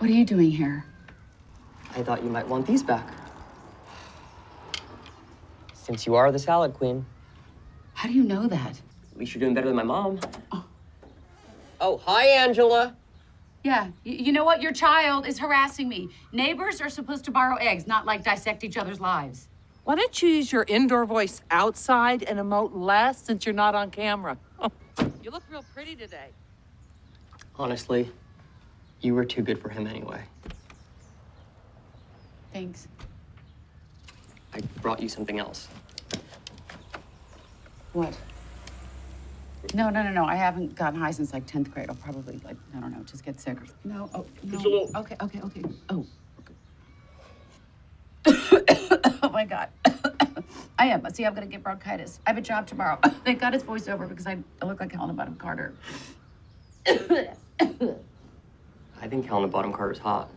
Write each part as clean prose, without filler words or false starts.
What are you doing here? I thought you might want these back. Since you are the salad queen. How do you know that? At least you're doing better than my mom. Oh, hi, Angela. Yeah, you know what? Your child is harassing me. Neighbors are supposed to borrow eggs, not like dissect each other's lives. Why don't you use your indoor voice outside and emote less since you're not on camera? You look real pretty today. Honestly, you were too good for him anyway. Thanks. I brought you something else. What? No. I haven't gotten high since like 10th grade. I'll probably, like, I don't know, just get sick or something. No, oh, no. Just a little. Okay. Oh, okay. Oh my God. I am. See, I'm gonna get bronchitis. I have a job tomorrow. Thank God it's voiceover because I look like Helena Bonham Carter. I think Helena Bonham Carter's hot.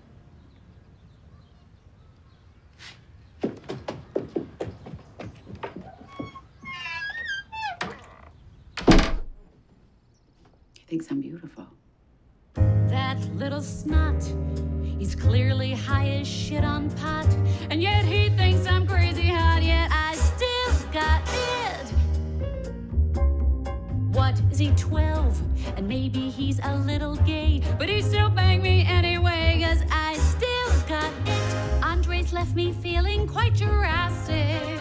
He thinks I'm beautiful. That little snot, he's clearly high as shit on pot, and yet he thinks I'm crazy hot, yet I still got it. What is he, 12? And maybe he's a little gay, but he still banged me anyway, 'cause I still got it. Andre's left me feeling quite Jurassic.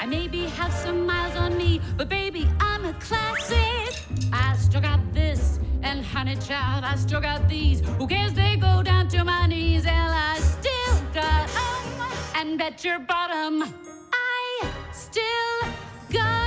I maybe have some miles on me, but baby, I'm a classic. I still got this, and honey child, I still got these. Who cares, they go down to my knees. And I still got 'em, and bet your bottom, I still got